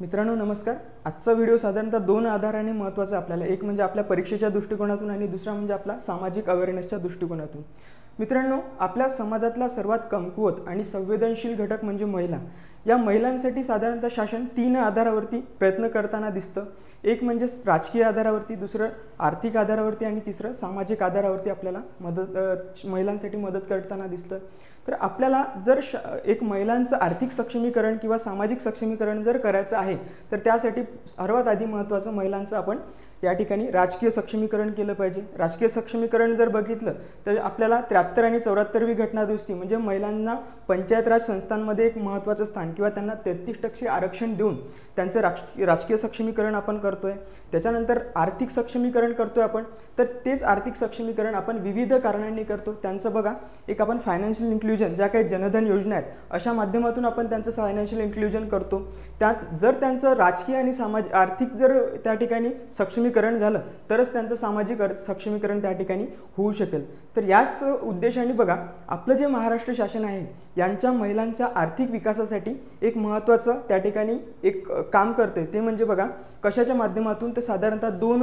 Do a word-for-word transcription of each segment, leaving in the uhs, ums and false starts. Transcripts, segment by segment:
मित्रांनो नमस्कार। आजचा व्हिडिओ साधारणतः दोन आधाराने महत्त्वाचा आपल्याला, एक म्हणजे आपल्या परीक्षेच्या दृष्टिकोनातून आणि दुसरा म्हणजे आपला सामाजिक अवेअरनेसच्या दृष्टिकोनातून। मित्रांनो, आपल्या समाजातला सर्वात कमकुवत आणि संवेदनशील घटक म्हणजे महिला। या महिलांसाठी साधारणतः शासन तीन आधारावरती प्रयत्न करताना दिसतं। एक म्हणजे राजकीय आधारावरती, दुसरं आर्थिक आधारावरती आणि तिसरं सामाजिक आधारावरती आपल्याला मदत महिलांसाठी मदत करताना दिसतं। तर आपल्याला जर एक महिलांचं आर्थिक सक्षमीकरण किंवा सामाजिक सक्षमीकरण जर करायचं आहे तर त्यासाठी सर्वात आधी महत्त्वाचं महिलांचं आपण या ठिकाणी राजकीय सक्षमीकरण केलं पाहिजे। राजकीय सक्षमीकरण जर बघितलं तर आपल्याला त्र्याहत्तर आणि चौऱ्याहत्तरवी घटना दुरुस्ती म्हणजे महिलांना पंचायत राज संस्थांमध्ये एक महत्त्वाचं स्थान किंवा त्यांना तेहतीस टक्के आरक्षण देऊन त्यांचं राज राजकीय सक्षमीकरण आपण करतोय। त्याच्यानंतर आर्थिक सक्षमीकरण करतोय आपण, तर तेच आर्थिक सक्षमीकरण आपण विविध कारणांनी करतो। त्यांचं बघा, एक आपण फायनान्शियल इन्क्लुजन, ज्या काही जनधन योजना आहेत अशा माध्यमातून आपण त्यांचं फायनान्शियल इन्क्लुजन करतो। त्यात जर त्यांचं राजकीय आणि सामाजिक आर्थिक जर त्या ठिकाणी सक्षमी करण झालं तरच त्यांचं सामाजिक सक्षमीकरण त्या ठिकाणी होऊ शकेल। तर याच उद्देशाने बघा, आपलं जे महाराष्ट्र शासन आहे यांच्या महिलांच्या आर्थिक विकासासाठी एक महत्त्वाचं त्या ठिकाणी एक काम करते। ते म्हणजे बघा कशाच्या माध्यमातून, ते साधारणतः दोन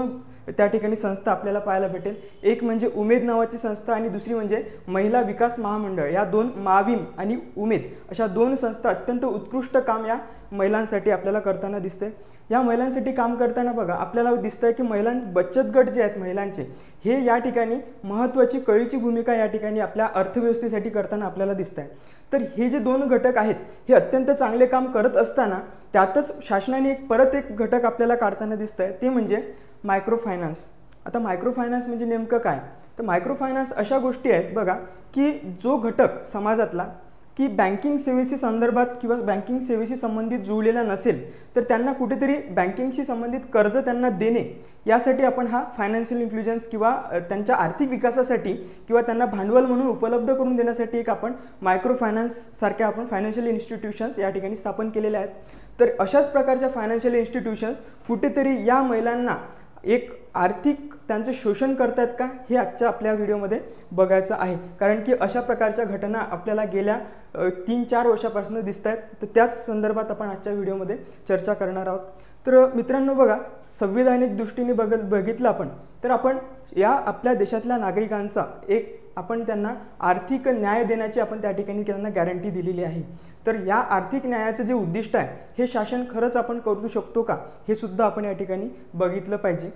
त्या ठिकाणी संस्था आपल्याला पाहायला भेटेल। एक म्हणजे उमेद नावाची संस्था आणि दुसरी म्हणजे महिला विकास महामंडळ। या दोन, माविम आणि उमेद अशा दोन संस्था अत्यंत उत्कृष्ट काम या महिलांसाठी आपल्याला करताना दिसते। या महिलांसाठी काम करताना बघा आपल्याला दिसतंय की महिला बचत गट जे आहेत महिलांचे, हे या ठिकाणी महत्त्वाची कळीची भूमिका या ठिकाणी आपल्या अर्थव्यवस्थेसाठी करताना आपल्याला दिसत आहे। तर हे जे दोन घटक आहेत हे अत्यंत चांगले काम करत असताना त्यातच शासनाने एक परत एक घटक आपल्याला काढताना दिसतंय, ते म्हणजे मायक्रो फायनान्स। आता मायक्रो फायनान्स म्हणजे नेमकं काय, तर मायक्रो फायनान्स अशा गोष्टी आहेत बघा की जो घटक समाजातला की बँकिंग सेवेशी संदर्भात किंवा बँकिंग सेवेशी संबंधित जुळलेला नसेल तर त्यांना कुठेतरी बँकिंगशी संबंधित कर्ज त्यांना देणे, यासाठी आपण हा फायनान्शियल इन्क्लुजन्स किंवा त्यांच्या आर्थिक विकासासाठी किंवा त्यांना भांडवल म्हणून उपलब्ध करून देण्यासाठी एक आपण मायक्रो फायनान्ससारख्या आपण फायनान्शियल इन्स्टिट्यूशन्स या ठिकाणी स्थापन केलेल्या आहेत। तर अशाच प्रकारच्या फायनान्शियल इन्स्टिट्यूशन्स कुठेतरी या महिलांना एक आर्थिक त्यांचं शोषण करतात का, हे आजच्या आपल्या व्हिडिओमध्ये बघायचं आहे। कारण की अशा प्रकारच्या घटना आपल्याला गेल्या तीन चार वर्षापासून दिसत आहेत। तर त्याच संदर्भात आपण आजच्या व्हिडिओमध्ये चर्चा करणार आहोत। तर मित्रांनो बघा, संविधानिक दृष्टीने बघत बघितलं आपण तर आपण या आपल्या देशातल्या नागरिकांचा एक आपण त्यांना आर्थिक न्याय देण्याची आपण त्या ठिकाणी त्यांना गॅरंटी दिलेली आहे। तर या आर्थिक न्यायाचं जे उद्दिष्ट आहे हे शासन खरंच आपण करू शकतो का, हे सुद्धा आपण या ठिकाणी बघितलं पाहिजे।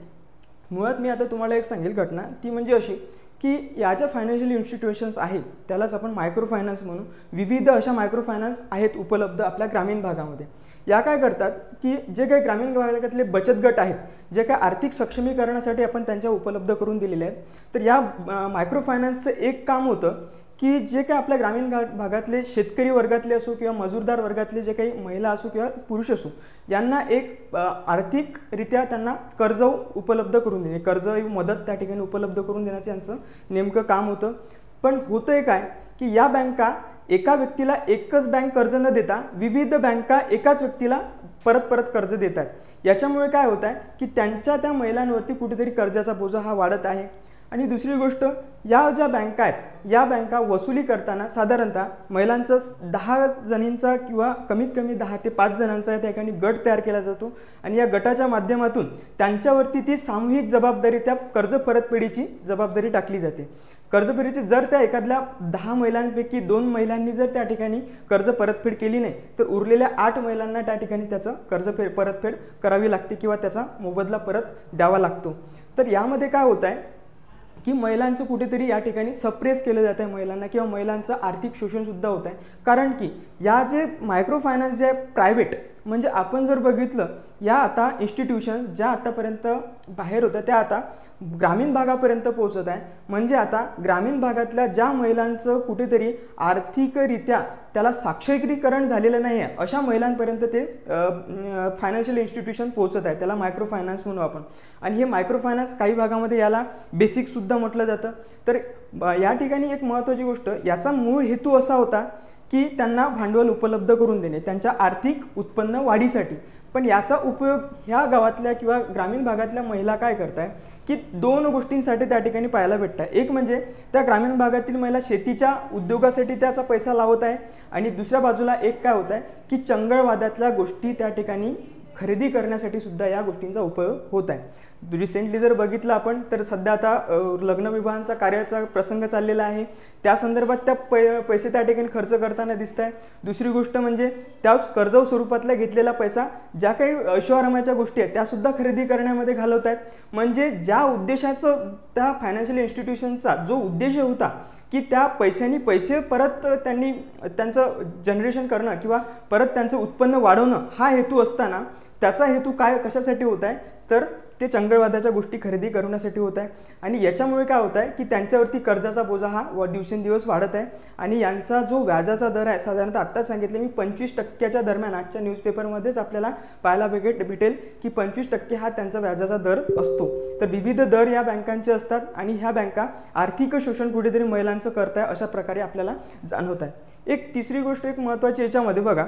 मुळात मी आता तुम्हाला एक सांगेल घटना, ती म्हणजे अशी की या ज्या फायनान्शियल इन्स्टिट्यूशन्स आहेत त्यालाच आपण मायक्रो फायनान्स म्हणून, विविध अशा मायक्रो फायनान्स आहेत उपलब्ध आपल्या ग्रामीण भागामध्ये। या काय करतात की जे काही ग्रामीण भागातले बचत गट आहेत जे काय आर्थिक सक्षमीकरणासाठी आपण त्यांच्या उपलब्ध करून दिलेले आहेत, तर या मायक्रो फायनान्सचं एक काम होतं की जे काही आपल्या ग्रामीण भागातले शेतकरी वर्गातले असो किंवा मजूरदार वर्गातले जे काही महिला असो किंवा पुरुष असो, यांना एक आर्थिकरित्या त्यांना कर्ज उपलब्ध करून देणे, कर्ज मदत त्या ठिकाणी उपलब्ध करून देण्याचं यांचं नेमकं काम होतं। पण होतंय काय की या बँका एका व्यक्तीला एकच बँक कर्ज न देता विविध बँका एकाच व्यक्तीला परत परत कर्ज देत आहेत। याच्यामुळे काय होत आहे की त्यांच्या त्या महिलांवरती कुठेतरी कर्जाचा बोजा हा वाढत आहे। आणि दुसरी गोष्ट, या ज्या बँका आहेत या बँका वसुली करताना साधारणतः महिलांचा दहा जणींचा किंवा कमीत कमी दहा ते पाच जणांचा त्या ठिकाणी गट तयार केला जातो आणि या गटाच्या माध्यमातून त्यांच्यावरती ती सामूहिक जबाबदारी, त्या कर्ज परतफेडीची जबाबदारी टाकली जाते। कर्जफेडीची जर त्या एखाद्या दहा महिलांपैकी दोन महिलांनी जर त्या ठिकाणी कर्ज परतफेड केली नाही तर उरलेल्या आठ महिलांना त्या ठिकाणी त्याचं कर्ज परतफेड करावी लागते किंवा त्याचा मोबदला परत द्यावा लागतो। तर यामध्ये काय होत आहे की महिलांचं कुठेतरी या ठिकाणी सप्रेस केलं जात आहे महिलांना, किंवा महिलांचं आर्थिक शोषणसुद्धा होत आहे। कारण की या जे मायक्रो फायनान्स जे प्रायव्हेट म्हणजे आपण जर बघितलं, या आता इन्स्टिट्यूशन्स ज्या आतापर्यंत बाहेर होत्या त्या आता ग्रामीण भागापर्यंत पोहोचत आहे। म्हणजे आता ग्रामीण भागातल्या ज्या महिलांचं कुठेतरी आर्थिकरित्या त्याला साक्षरीकरण झालेलं नाही आहे अशा महिलांपर्यंत ते फायनान्शियल इन्स्टिट्यूशन पोहोचत आहे, त्याला मायक्रो फायनान्स म्हणू आपण। आणि हे मायक्रो फायनान्स काही भागामध्ये याला बेसिकसुद्धा म्हटलं जातं। तर या ठिकाणी एक महत्त्वाची गोष्ट, याचा मूळ हेतू असा होता की त्यांना भांडवल उपलब्ध करून देणे त्यांच्या आर्थिक उत्पन्न वाढीसाठी। पण याचा उपयोग ह्या गावातल्या किंवा ग्रामीण भागातल्या महिला काय करत आहे की दोन गोष्टींसाठी त्या ठिकाणी पाहायला भेटत आहे। एक म्हणजे त्या ग्रामीण भागातील महिला शेतीच्या उद्योगासाठी त्याचा पैसा लावत आहे आणि दुसऱ्या बाजूला एक काय होत आहे की चंगळवादातल्या गोष्टी त्या ठिकाणी खरेदी करण्यासाठी सुद्धा या गोष्टींचा उपयोग होत आहे। रिसेंटली जर बघितलं आपण तर सध्या आता लग्न विवाहांचा कार्याचा प्रसंग चाललेला आहे, त्या संदर्भात त्या पैसे त्या ठिकाणी खर्च करताना दिसतंय। दुसरी गोष्ट म्हणजे त्याच कर्जाऊ स्वरूपातला घेतलेला पैसा ज्या काही ऐशोआरामाच्या गोष्टी आहेत त्या सुद्धा खरेदी करण्यामध्ये घालवतात। म्हणजे ज्या उद्देशाचं त्या फायनान्शियल इन्स्टिट्यूशनचा जो उद्देश होता की त्या पैशांनी पैसे परत त्यांनी त्यांचं जनरेशन करणं किंवा परत त्यांचं उत्पन्न वाढवणं हा हेतू असताना त्याचा हेतू काय कशासाठी होता है तर ते चंगळवादाच्या गोष्टी खरेदी करण्यासाठी होता है। आणि याच्यामुळे काय होता है की त्यांच्यावरती कर्जाचा बोजा हा दिवसेंदिवस वाढत आहे। आणि यांचा जो व्याजाचा दर आहे साधारणतः आत्ताच सांगितले मी पंचवीस टक्क्याच्या दरम्यान आजच्या न्यूजपेपरमध्येच आपल्याला पाहायला भेटेल की पंचवीस टक्के हा त्यांचा व्याजाचा दर असतो। तर विविध दर या बँकांचे असतात आणि ह्या बँका आर्थिक शोषण कुठेतरी महिलांचं करत आहे अशा प्रकारे आपल्याला जाणवत आहे। एक तिसरी गोष्ट एक महत्त्वाची याच्यामध्ये बघा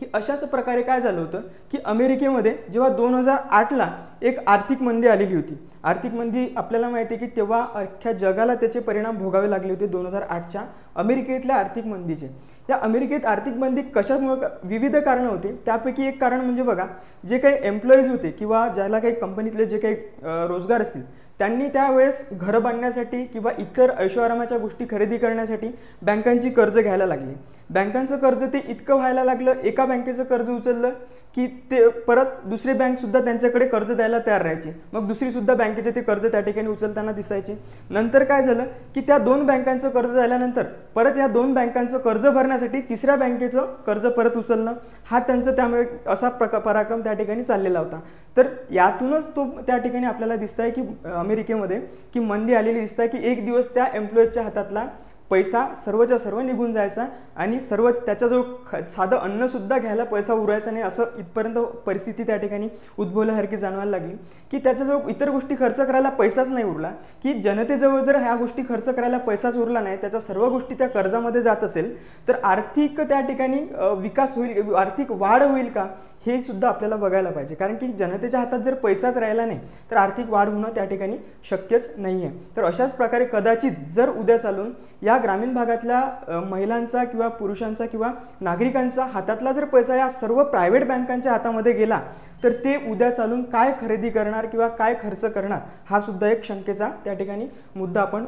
की अशाच प्रकारे काय झालं होतं की अमेरिकेमध्ये जेव्हा दोन हजार आठला एक आर्थिक मंदी आलेली होती, आर्थिक मंदी आपल्याला माहिती आहे की तेव्हा अख्ख्या जगाला त्याचे परिणाम भोगावे लागले होते। दोन हजार आठच्या अमेरिकेतल्या आर्थिक मंदीचे या अमेरिकेत आर्थिक मंदी कशामुळे विविध कारणं होते, त्यापैकी एक कारण म्हणजे बघा जे काही एम्प्लॉईज होते किंवा ज्याला काही कंपनीतले जे काही रोजगार असतील त्यांनी त्यावेळेस घर बांधण्यासाठी किंवा इतर ऐशोआरामाच्या गोष्टी खरेदी करण्यासाठी बँकांची कर्ज घ्यायला लागली। बँकांचं कर्ज ते इतकं व्हायला लागलं, एका बँकेचं कर्ज उचललं की ते परत दुसरी बँकसुद्धा त्यांच्याकडे कर्ज द्यायला तयार राहायची, मग दुसरीसुद्धा बँकेचे ते कर्ज त्या ठिकाणी उचलताना दिसायचे। नंतर काय झालं की त्या दोन बँकांचं कर्ज झाल्यानंतर परत या दोन बँकांचं कर्ज भरण्यासाठी तिसऱ्या बँकेचं कर्ज परत उचलणं हा त्यांचं त्यामुळे असा प्रकार पराक्रम त्या ठिकाणी चाललेला होता। तर यातूनच तो त्या ठिकाणी आपल्याला दिसतंय की अमेरिकेमध्ये की मंदी आलेली दिसतंय की एक दिवस त्या एम्प्लॉईजच्या हातातला पैसा सर्वच्या सर्व निघून जायचा आणि सर्व त्याचा जो साधं अन्नसुद्धा घ्यायला पैसा उरायचा नाही असं इथपर्यंत परिस्थिती त्या ठिकाणी उद्भवल्यासारखी जाणवायला लागली की त्याचा जो इतर गोष्टी खर्च करायला पैसाच नाही उरला की जनतेजवळ जर ह्या गोष्टी खर्च करायला पैसाच उरला नाही त्याचा सर्व गोष्टी त्या कर्जामध्ये जात असेल तर आर्थिक त्या ठिकाणी विकास होईल, आर्थिक वाढ होईल का हे सुद्धा आपल्याला बघायला पाहिजे। कारण की जनतेच्या हातात जर पैसाच राहिला नाही तर आर्थिक वाढ होणं त्या ठिकाणी शक्यच नाही आहे। तर अशाच प्रकारे कदाचित जर उद्या चालून या ग्रामीण भागातल्या महिलांचा किंवा पुरुषांचा किंवा नागरिकांचा हातातला जर पैसा या सर्व प्रायव्हेट बँकांच्या हातामध्ये गेला तर ते उद्या चालून काय खरेदी करणार किंवा काय खर्च करणार हा सुद्धा एक शंकेचा त्या ठिकाणी मुद्दा आपण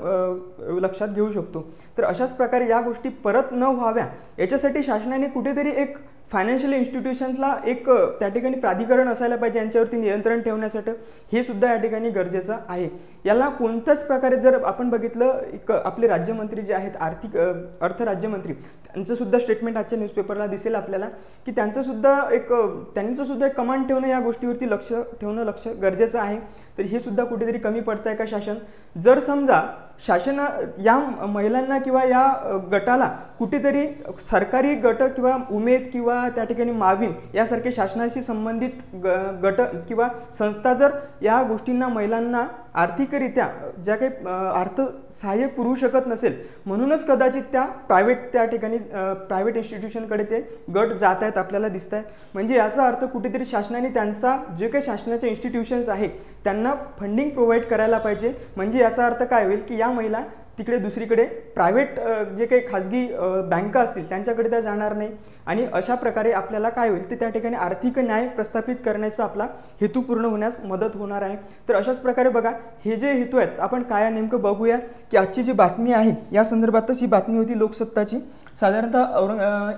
लक्षात घेऊ शकतो। तर अशाच प्रकारे या गोष्टी परत न व्हाव्या याच्यासाठी शासनाने कुठेतरी एक फायनान्शियल इन्स्टिट्यूशन्सला एक त्या ठिकाणी प्राधिकरण असायला पाहिजे यांच्यावरती नियंत्रण ठेवण्यासाठी, हे सुद्धा या ठिकाणी गरजेचं आहे। याला कोणत्याच प्रकारे जर आपण बघितलं एक आपले राज्यमंत्री जे आहेत आर्थिक अर्थ राज्यमंत्री त्यांचं सुद्धा स्टेटमेंट आजच्या न्यूजपेपरला दिसेल आपल्याला की त्यांचं सुद्धा एक त्यांचं सुद्धा एक कमांड ठेवणं या गोष्टीवरती लक्ष ठेवणं लक्ष गरजेचं आहे। तर हे सुद्धा कुठेतरी कमी पडतंय का शासन, जर समजा शासन या महिलांना किंवा या गटाला कुठेतरी सरकारी गट किंवा उमेद किंवा त्या ठिकाणी माविन यासारखे शासनाशी संबंधित ग गट किंवा संस्था जर या गोष्टींना महिलांना आर्थिकरित्या ज्या काही अर्थ सहाय्य पुरवू शकत नसेल म्हणूनच कदाचित त्या प्रायव्हेट त्या ठिकाणी प्रायव्हेट इन्स्टिट्यूशनकडे ते गट जात आहेत आपल्याला दिसत आहे। म्हणजे याचा अर्थ कुठेतरी शासनाने त्यांचा जे काही शासनाचे इन्स्टिट्यूशन्स आहेत त्यांना फंडिंग प्रोव्हाइड करायला पाहिजे। म्हणजे याचा अर्थ काय होईल की या महिला तिकडे दुसरीकडे प्रायव्हेट जे काही खाजगी बँका असतील त्यांच्याकडे त्या जाणार नाही आणि अशा प्रकारे आपल्याला काय होईल ते त्या ठिकाणी आर्थिक न्याय प्रस्थापित करण्याचा आपला हेतू पूर्ण होण्यास मदत होणार आहे। तर अशाच प्रकारे बघा हे जे हेतू आहेत आपण काय नेमकं बघूया की आजची जी बातमी आहे या संदर्भातच ही बातमी होती लोकसत्ताची, साधारणतः औरंग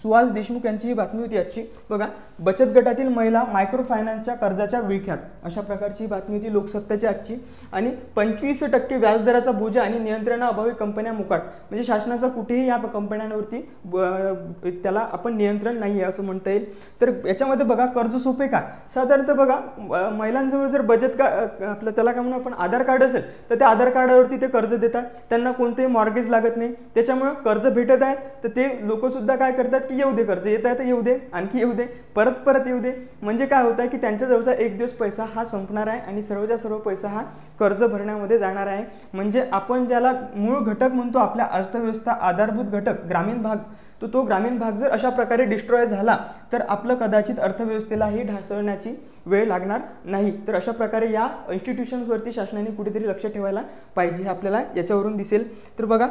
सुहास देशमुख यांची ही बातमी होती आजची बघा, बचत गटातील महिला मायक्रो फायनान्सच्या कर्जाच्या विळख्यात अशा प्रकारची बातमी होती लोकसत्ताची आजची। आणि पंचवीस टक्के व्याजदराचा बोजा आणि नियंत्रणाअभावी कंपन्या मुकाट, म्हणजे शासनाचा कुठेही या कंपन्यांवरती त्याला आपण नियंत्रण नाही आहे असं म्हणता येईल। तर याच्यामध्ये बघा कर्ज सोपे का, साधारणतः बघा महिलांजवळ जर बचत कार्ड आपलं त्याला काय म्हणून आपण आधार कार्ड असेल तर त्या आधार कार्डावरती ते कर्ज देतात, त्यांना कोणतेही मॉर्गेज लागत नाही त्याच्यामुळे कर्ज भेटत आहे। तर ते लोकसुद्धा काय करतात की येऊ दे कर्ज येत आहे तर येऊ दे आणखी येऊ दे परत परत येऊ दे, म्हणजे काय होतं की त्यांच्या जवळचा एक दिवस पैसा हा संपणार आहे आणि सर्वच्या सर्व पैसा हा कर्ज भरण्यामध्ये जाणार आहे। म्हणजे आपण ज्याला मूळ घटक म्हणतो आपल्या अर्थव्यवस्था आधारभूत घटक ग्रामीण भाग तो तो ग्रामीण भाग जर अशा प्रकारे डिस्ट्रॉय झाला तर आपलं कदाचित अर्थव्यवस्थेलाही ढासळण्याची वेळ लागणार नाही। तर अशा प्रकारे या इन्स्टिट्यूशन्सवरती शासनाने कुठेतरी लक्ष ठेवायला पाहिजे आपल्याला याच्यावरून दिसेल। तर बघा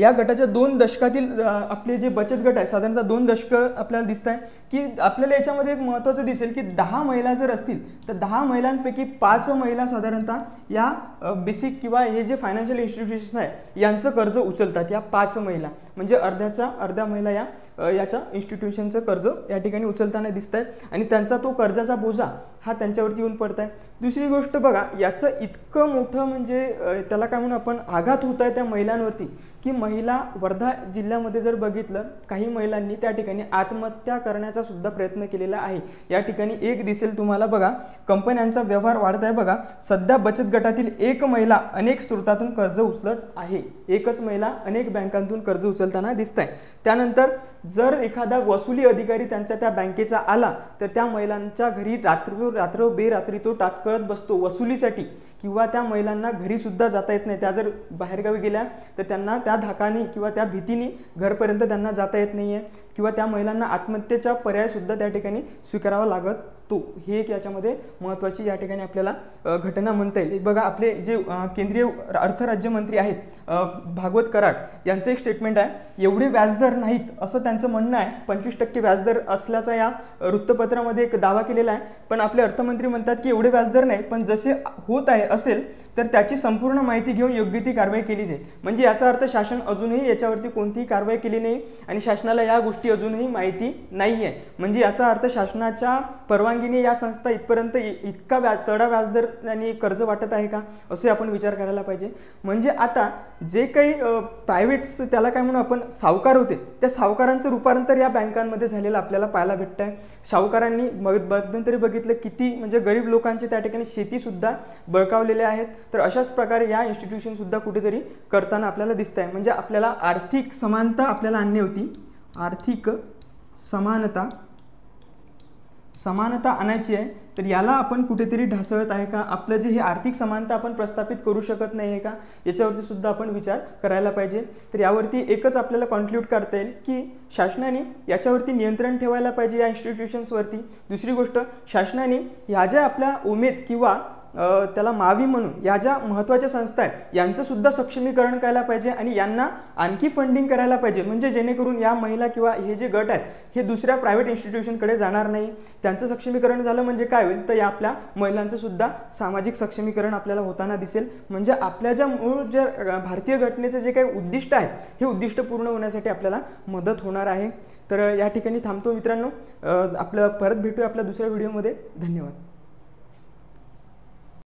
या गटाच्या दोन दशकातील आपले जे बचत गट आहे साधारणतः दोन दशक आपल्याला दिसत आहे की आपल्याला याच्यामध्ये एक महत्त्वाचं दिसेल की दहा महिला जर असतील तर दहा महिलांपैकी पाच महिला साधारणतः या बेसिक किंवा हे जे फायनान्शियल इन्स्टिट्यूशन आहे यांचं कर्ज उचलतात। या पाच महिला म्हणजे अर्ध्याच्या अर्ध्या महिला या याच्या इन्स्टिट्यूशनचं कर्ज या ठिकाणी उचलताना दिसत आहे आणि त्यांचा तो कर्जाचा बोजा हा त्यांच्यावरती येऊन पडतोय। दुसरी गोष्ट बघा, याचं इतकं मोठं म्हणजे त्याला काय म्हणून आपण आघात होत आहे त्या महिलांवरती की महिला वर्धा जिल्ह्यामध्ये जर बघितलं काही महिलांनी त्या ठिकाणी आत्महत्या करण्याचा सुद्धा प्रयत्न केलेला आहे। या ठिकाणी एक दिसेल तुम्हाला बघा, कंपन्यांचा व्यवहार वाढत आहे बघा, सध्या बचत गटातील एक महिला अनेक स्रोतातून कर्ज उचलत आहे, एकच महिला अनेक बँकांतून कर्ज उचलताना दिसतंय। त्यानंतर जर एखादा वसुली अधिकारी त्यांच्या त्या बँकेचा आला तर त्या महिलांच्या घरी रात्र रात्र बेरात्री तो टाकळत बसतो वसुलीसाठी किंवा त्या महिलांना घरी सुद्धा जाता येत नाही। त्या जर बाहेरगावी गेल्या तर त्यांना त्या धाकाने किंवा त्या भीतीने घरपर्यंत त्यांना जाता येत नाहीये किंवा त्या महिलांना आत्महत्येचा पर्याय सुद्धा त्या ठिकाणी स्वीकारावा लागत तो हे एक याच्यामध्ये महत्त्वाची या ठिकाणी आपल्याला घटना म्हणता येईल। बघा आपले जे केंद्रीय अर्थ राज्यमंत्री आहेत भागवत कराड यांचं एक स्टेटमेंट आहे, एवढे व्याजदर नाहीत असं त्यांचं म्हणणं आहे। पंचवीस टक्के व्याजदर असल्याचा या वृत्तपत्रामध्ये एक दावा केलेला आहे, पण आपले अर्थमंत्री म्हणतात की एवढे व्याजदर नाही, पण जसे होत आहे असेल तर त्याची संपूर्ण माहिती घेऊन योग्य ती कारवाई केली जाईल। म्हणजे याचा अर्थ शासन अजूनही याच्यावरती कोणतीही कारवाई केली नाही आणि शासनाला या गोष्टी अजूनही माहिती नाही आहे। म्हणजे याचा अर्थ शासनाच्या परवानगीने या संस्था इथपर्यंत इतका व्याज चढा व्याजदर आणि कर्ज वाटत आहे का असे आपण विचार करायला पाहिजे। म्हणजे आता जे काही प्रायव्हेट्स त्याला काय म्हणून आपण सावकार होते त्या सावकारांचं रूपांतर या बँकांमध्ये झालेलं आपल्याला पाहायला भेटतं आहे। सावकारांनी मध्यंतरी बघितलं किती म्हणजे गरीब लोकांचे त्या ठिकाणी शेतीसुद्धा बळकावलेल्या आहेत। तर अशाच प्रकारे या इन्स्टिट्यूशनसुद्धा कुठेतरी करताना आपल्याला दिसत आहे। म्हणजे आपल्याला आर्थिक समानता आपल्याला आणली होती, आर्थिक समानता समानता आणायची आहे, तर याला आपण कुठेतरी ढासळत आहे का, आपलं जे हे आर्थिक समानता आपण प्रस्थापित करू शकत नाही आहे का याच्यावरती सुद्धा आपण विचार करायला पाहिजे। तर यावरती एकच आपल्याला कॉन्क्ल्यूड करता येईल की शासनाने याच्यावरती नियंत्रण ठेवायला पाहिजे या इन्स्टिट्यूशन्सवरती। दुसरी गोष्ट, शासनाने ह्या ज्या आपल्या उमेद किंवा त्याला मावी म्हणून या ज्या महत्त्वाच्या संस्था आहेत यांचंसुद्धा सक्षमीकरण करायला पाहिजे आणि यांना आणखी फंडिंग करायला पाहिजे, म्हणजे जेणेकरून या महिला किंवा हे जे गट आहेत हे दुसऱ्या प्रायव्हेट इन्स्टिट्यूशनकडे जाणार नाही। त्यांचं सक्षमीकरण झालं म्हणजे काय होईल तर या आपल्या महिलांचंसुद्धा सामाजिक सक्षमीकरण आपल्याला होताना दिसेल। म्हणजे आपल्या ज्या मूळ ज्या भारतीय घटनेचं जे काही उद्दिष्ट आहेत हे उद्दिष्ट पूर्ण होण्यासाठी आपल्याला मदत होणार आहे। तर या ठिकाणी थांबतो मित्रांनो, आपलं परत भेटूया आपल्या दुसऱ्या व्हिडिओमध्ये। धन्यवाद।